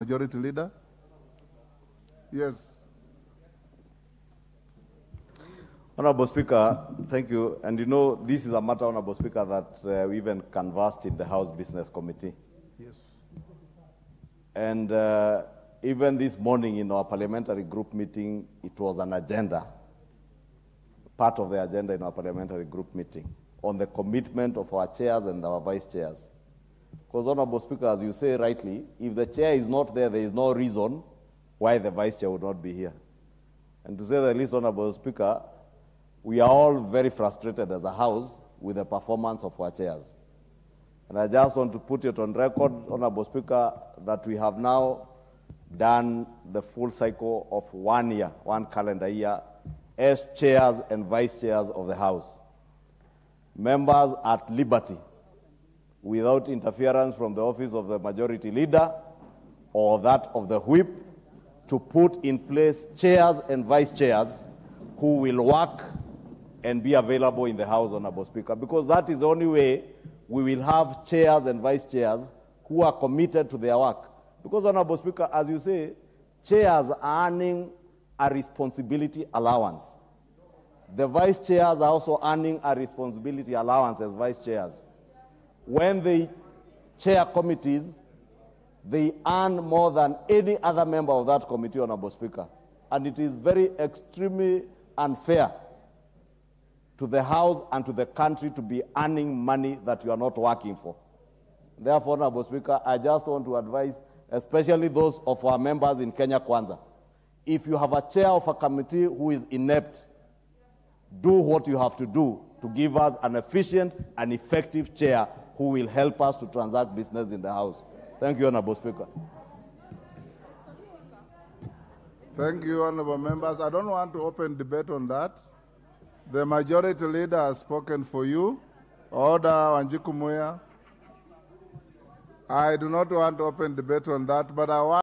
Majority Leader? Yes. Honorable Speaker, thank you. And you know, this is a matter, Honorable Speaker, that we even canvassed in the House Business Committee. Yes. And even this morning in our parliamentary group meeting, it was an agenda, part of the agenda in our parliamentary group meeting, on the commitment of our chairs and our vice chairs. Because, Honorable Speaker, as you say rightly, if the chair is not there, there is no reason why the vice chair would not be here. And to say the least, Honorable Speaker, we are all very frustrated as a House with the performance of our chairs. And I just want to put it on record, Honorable Speaker, that we have now done the full cycle of 1 year, one calendar year, as chairs and vice chairs of the House. Members at liberty, without interference from the office of the Majority Leader or that of the Whip, to put in place chairs and vice chairs who will work and be available in the House, Honorable Speaker, because that is the only way we will have chairs and vice chairs who are committed to their work. Because, Honorable Speaker, as you say, chairs are earning a responsibility allowance. The vice chairs are also earning a responsibility allowance as vice chairs. When they chair committees, they earn more than any other member of that committee, Honorable Speaker. And it is very extremely unfair to the House and to the country to be earning money that you are not working for. Therefore, Honorable Speaker, I just want to advise, especially those of our members in Kenya Kwanza, if you have a chair of a committee who is inept, do what you have to do to give us an efficient and effective chair who will help us to transact business in the House. Thank you, Honorable Speaker. Thank you, Honorable Members. I don't want to open debate on that. The Majority Leader has spoken for you. Order, Wanjiku Muya. I do not want to open debate on that, but I want